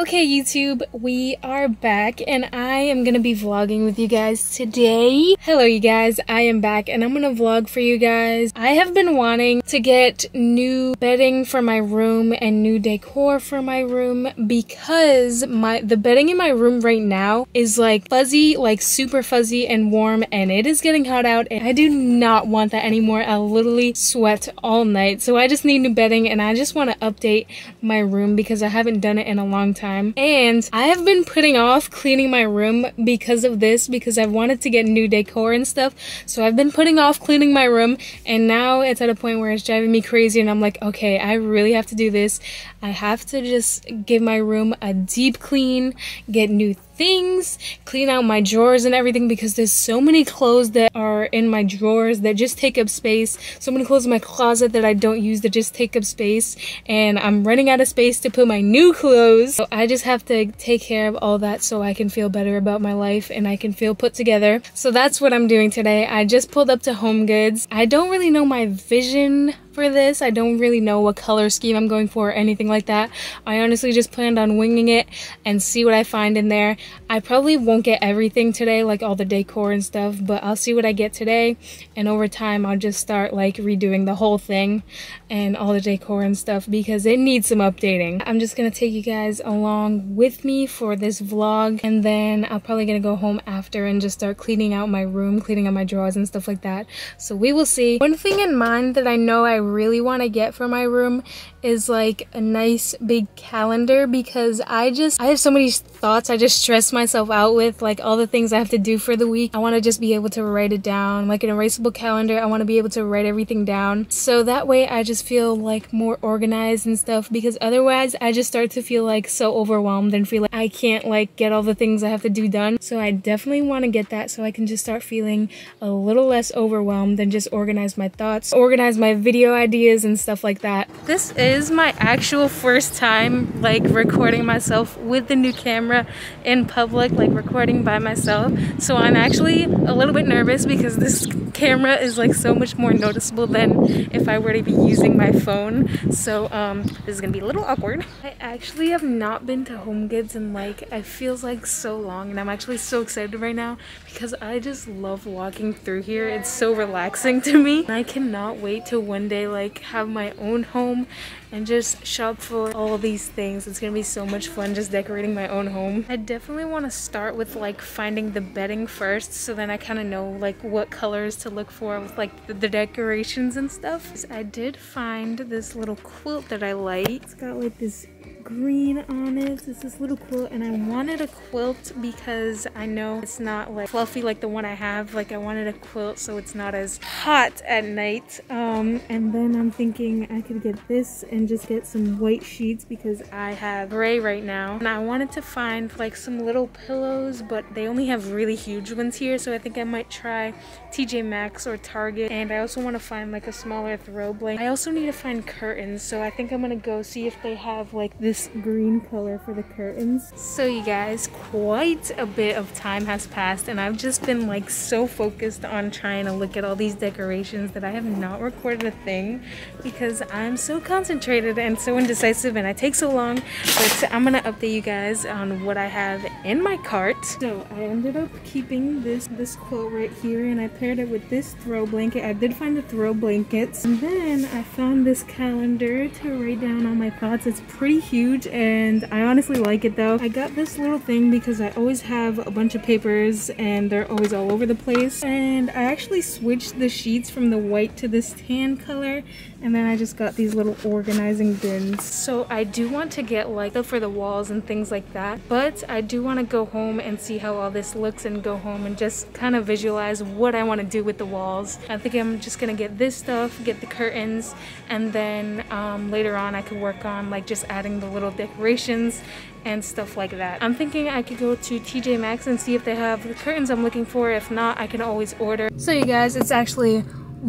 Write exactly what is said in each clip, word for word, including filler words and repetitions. Okay, YouTube, we are back and I am gonna be vlogging with you guys today. Hello you guys, I am back and I'm gonna vlog for you guys. I have been wanting to get new bedding for my room and new decor for my room because my the bedding in my room right now is like fuzzy, like super fuzzy and warm, and it is getting hot out and I do not want that anymore. I literally sweat all night, so I just need new bedding and I just want to update my room because I haven't done it in a long time. And I have been putting off cleaning my room because of this, because I've wanted to get new decor and stuff. So I've been putting off cleaning my room and now it's at a point where it's driving me crazy and I'm like, okay, I really have to do this. I have to just give my room a deep clean, get new things things, clean out my drawers and everything, because there's so many clothes that are in my drawers that just take up space, so many clothes in my closet that I don't use that just take up space, and I'm running out of space to put my new clothes. So I just have to take care of all that so I can feel better about my life and I can feel put together. So that's what I'm doing today. I just pulled up to Home Goods. I don't really know my vision for this. I don't really know what color scheme I'm going for or anything like that. I honestly just planned on winging it and see what I find in there. I probably won't get everything today, like all the decor and stuff, but I'll see what I get today, and over time I'll just start like redoing the whole thing and all the decor and stuff because it needs some updating. I'm just gonna take you guys along with me for this vlog, and then I'm probably gonna go home after and just start cleaning out my room, cleaning out my drawers and stuff like that. So we will see. One thing in mind that I know I really want to get for my room is like a nice big calendar, because I just I have so many thoughts I just stress myself out with, like all the things I have to do for the week. I want to just be able to write it down, like an erasable calendar. I want to be able to write everything down so that way I just feel like more organized and stuff, because otherwise I just start to feel like so overwhelmed and feel like I can't like get all the things I have to do done. So I definitely want to get that so I can just start feeling a little less overwhelmed and just organize my thoughts, organize my video ideas and stuff like that. This is This is my actual first time like recording myself with the new camera in public, like recording by myself, so I'm actually a little bit nervous because this camera is like so much more noticeable than if I were to be using my phone. So um, this is gonna be a little awkward. I actually have not been to Home Goods in like, it feels like so long, and I'm actually so excited right now because I just love walking through here. It's so relaxing to me. I cannot wait to one day like have my own home and just shop for all these things. It's gonna be so much fun just decorating my own home. I definitely want to start with like finding the bedding first, so then I kind of know like what colors to look for with like the, the decorations and stuff. I did find this little quilt that I like. It's got like this green on it. It's this little quilt, and I wanted a quilt because I know it's not like fluffy like the one I have. Like I wanted a quilt so it's not as hot at night. Um, and then I'm thinking I could get this and just get some white sheets because I have gray right now. And I wanted to find like some little pillows, but they only have really huge ones here, so I think I might try T J Maxx or Target. And I also want to find like a smaller throw blanket. I also need to find curtains, so I think I'm gonna go see if they have like this This green color for the curtains. So you guys, quite a bit of time has passed and I've just been like so focused on trying to look at all these decorations that I have not recorded a thing because I'm so concentrated and so indecisive and I take so long. But I'm gonna update you guys on what I have in my cart. So I ended up keeping this this quilt right here, and I paired it with this throw blanket. I did find the throw blankets, and then I found this calendar to write down all my thoughts. It's pretty huge Huge, and I honestly like it though. I got this little thing because I always have a bunch of papers and they're always all over the place, and I actually switched the sheets from the white to this tan color, and then I just got these little organizing bins. So I do want to get like stuff for the walls and things like that, but I do want to go home and see how all this looks and go home and just kind of visualize what I want to do with the walls. I think I'm just gonna get this stuff, get the curtains, and then um, later on I could work on like just adding the little decorations and stuff like that. I'm thinking I could go to T J Maxx and see if they have the curtains I'm looking for. If not, I can always order. So you guys, it's actually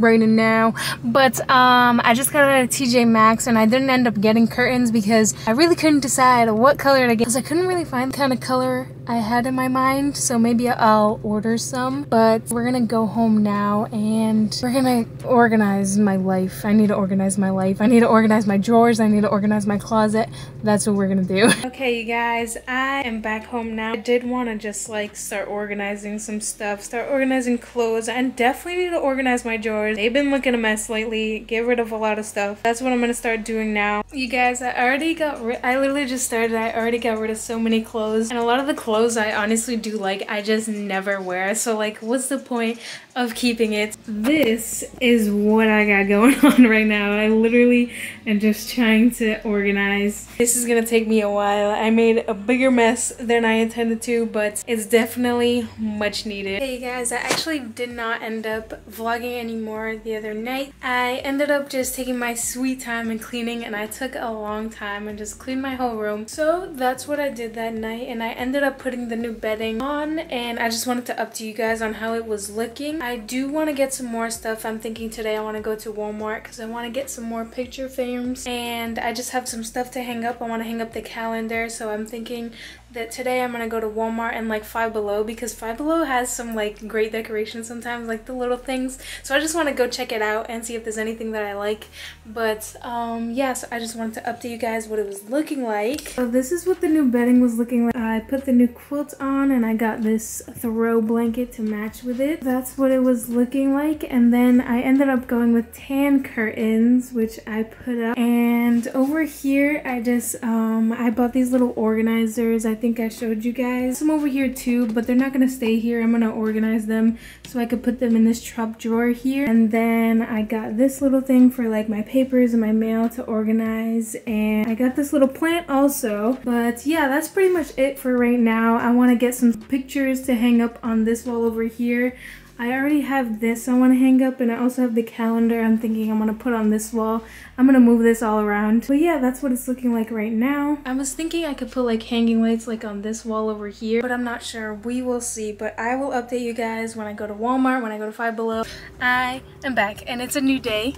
raining now, but um I just got out of T J Maxx and I didn't end up getting curtains because I really couldn't decide what color to get because I couldn't really find the kind of color I had in my mind, so maybe I'll order some. But we're gonna go home now and we're gonna organize my life. I need to organize my life. I need to organize my drawers. I need to organize my closet. That's what we're gonna do. Okay, you guys, I am back home now. I did want to just like start organizing some stuff, start organizing clothes, and definitely need to organize my drawers. They've been looking a mess lately. Get rid of a lot of stuff. That's what I'm gonna start doing now. You guys, I already got rid I literally just started. I already got rid of so many clothes, and a lot of the clothes I honestly do like, I just never wear. So like, what's the point of keeping it? This is what I got going on right now. I literally am just trying to organize. This is gonna take me a while. I made a bigger mess than I intended to, but it's definitely much needed. Hey guys, I actually did not end up vlogging anymore the other night. I ended up just taking my sweet time and cleaning, and I took a long time and just cleaned my whole room. So that's what I did that night, and I ended up putting the new bedding on, and I just wanted to update you guys on how it was looking. I do want to get some more stuff. I'm thinking today I want to go to Walmart because I want to get some more picture frames, and I just have some stuff to hang up. I want to hang up the calendar, so I'm thinking that today I'm gonna go to Walmart and like Five Below, because Five Below has some like great decorations sometimes, like the little things. So I just want to go check it out and see if there's anything that I like. But um yeah, so I just wanted to update you guys what it was looking like. So this is what the new bedding was looking like. I put the new quilt on, and I got this throw blanket to match with it. That's what it was looking like. And then I ended up going with tan curtains, which I put up. And over here I just um I bought these little organizers. I I think I showed you guys some over here too, but they're not gonna stay here. I'm gonna organize them so I could put them in this top drawer here. And then I got this little thing for like my papers and my mail to organize, and I got this little plant also. But yeah, that's pretty much it for right now. I want to get some pictures to hang up on this wall over here. I already have this I want to hang up, and I also have the calendar I'm thinking I'm going to put on this wall. I'm going to move this all around. But yeah, that's what it's looking like right now. I was thinking I could put like hanging lights like on this wall over here, but I'm not sure. We will see. But I will update you guys when I go to Walmart, when I go to Five Below. I am back, and it's a new day.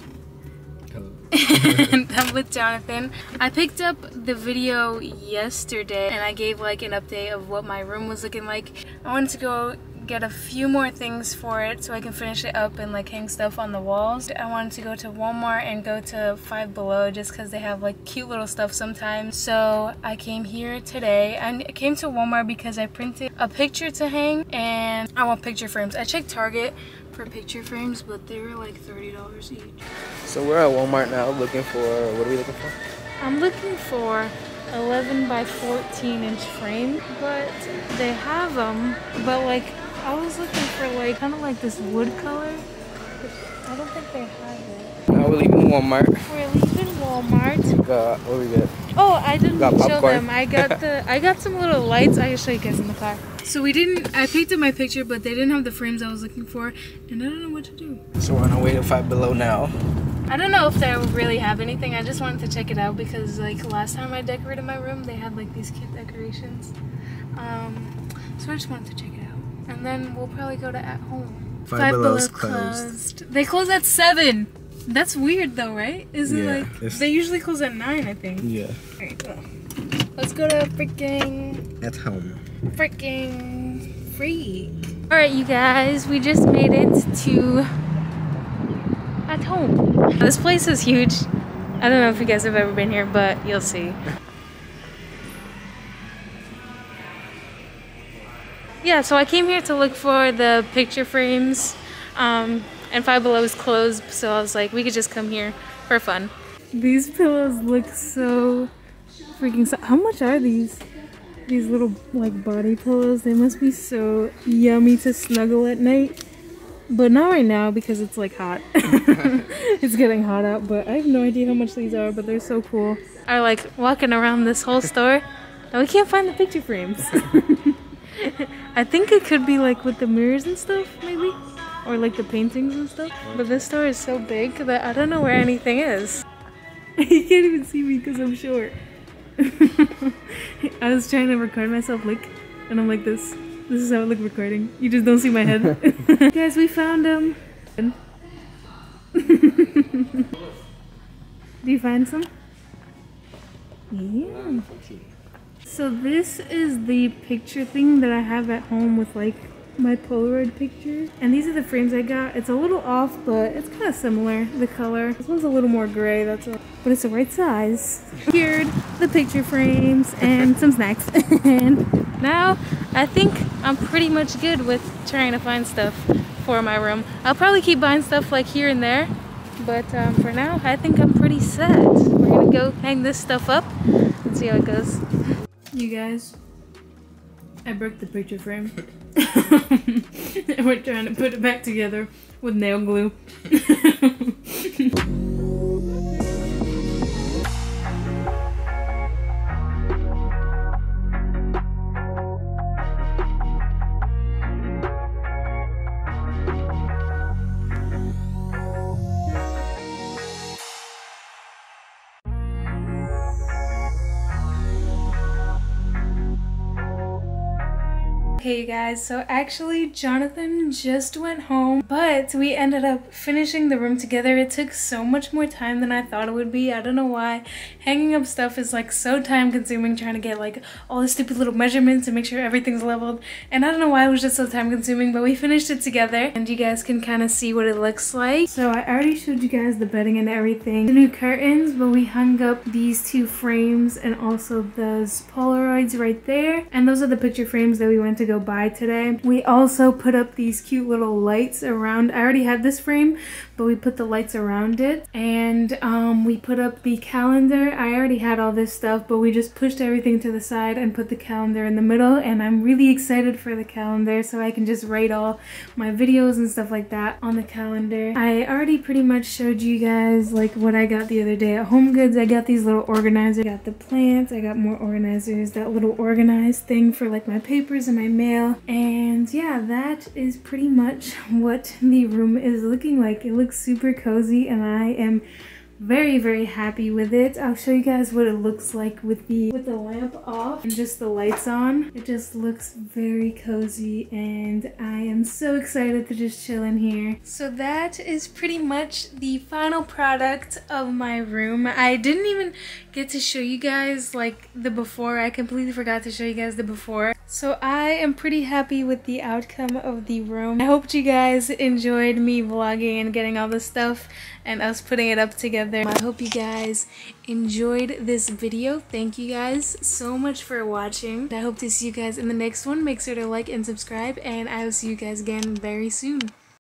And I'm with Jonathan. I picked up the video yesterday, and I gave like an update of what my room was looking like. I wanted to go get a few more things for it so I can finish it up and like hang stuff on the walls. I wanted to go to Walmart and go to Five Below just because they have like cute little stuff sometimes. So I came here today, and I came to Walmart because I printed a picture to hang, and I want picture frames. I checked Target for picture frames, but they were like thirty dollars each. So we're at Walmart now looking for, what are we looking for? I'm looking for eleven by fourteen inch frame, but they have them, but like I was looking for like kind of like this wood color, but I don't think they have it. Now we're leaving Walmart. We're leaving Walmart. Got, what we got? Oh, I didn't show them. I got the I got some little lights. I can show you guys in the car. So we didn't. I picked up my picture, but they didn't have the frames I was looking for, and I don't know what to do. So we're on our way to Five Below now. I don't know if they really have anything. I just wanted to check it out because like last time I decorated my room, they had like these cute decorations. Um, so I just wanted to check it out. And then we'll probably go to At Home. Five, Five Below's closed. closed. They close at seven. That's weird though, right? Is it yeah, like it's... they usually close at nine, I think. Yeah. Alright, well, let's go to freaking At Home. Freaking freak. Alright, you guys, we just made it to At Home. This place is huge. I don't know if you guys have ever been here, but you'll see. Yeah, so I came here to look for the picture frames, um, and Five Below is closed, so I was like, we could just come here for fun. These pillows look so freaking so how much are these? These little like body pillows, they must be so yummy to snuggle at night. But not right now because it's like hot. It's getting hot out, but I have no idea how much these are, but they're so cool. I like walking around this whole store, and we can't find the picture frames. I think it could be like with the mirrors and stuff, maybe? Or like the paintings and stuff. But this store is so big that I don't know where anything is. You can't even see me because I'm short. I was trying to record myself, like, and I'm like this. This is how I look recording. You just don't see my head. Guys, we found them. Do you find some? Yeah. So this is the picture thing that I have at home with like my Polaroid pictures, and these are the frames I got. It's a little off, but it's kind of similar, the color. This one's a little more gray, that's all, but it's the right size. Secured the picture frames and some snacks. And now I think I'm pretty much good with trying to find stuff for my room. I'll probably keep buying stuff like here and there, but um, for now I think I'm pretty set. We're gonna go hang this stuff up and see how it goes. You guys, I broke the picture frame. We're trying to put it back together with nail glue. Hey you guys, so actually Jonathan just went home, but we ended up finishing the room together. It took so much more time than I thought it would be. I don't know why. Hanging up stuff is like so time consuming, trying to get like all the stupid little measurements and make sure everything's leveled. And I don't know why it was just so time consuming, but we finished it together and you guys can kind of see what it looks like. So I already showed you guys the bedding and everything. The new curtains, but we hung up these two frames and also those Polaroids right there. And those are the picture frames that we went to go buy today. We also put up these cute little lights around. I already had this frame, but we put the lights around it, and um, we put up the calendar. I already had all this stuff, but we just pushed everything to the side and put the calendar in the middle, and I'm really excited for the calendar so I can just write all my videos and stuff like that on the calendar. I already pretty much showed you guys like what I got the other day at Home Goods. I got these little organizers. I got the plants. I got more organizers, that little organized thing for like my papers and my mail. And yeah, that is pretty much what the room is looking like. It looks super cozy and I am very very happy with it. I'll show you guys what it looks like with the with the lamp off and just the lights on. It just looks very cozy and I am so excited to just chill in here. So that is pretty much the final product of my room. I didn't even get to show you guys like the before. I completely forgot to show you guys the before. So I am pretty happy with the outcome of the room. I hope you guys enjoyed me vlogging and getting all this stuff and us putting it up together. I hope you guys enjoyed this video. Thank you guys so much for watching. I hope to see you guys in the next one. Make sure to like and subscribe, and I will see you guys again very soon.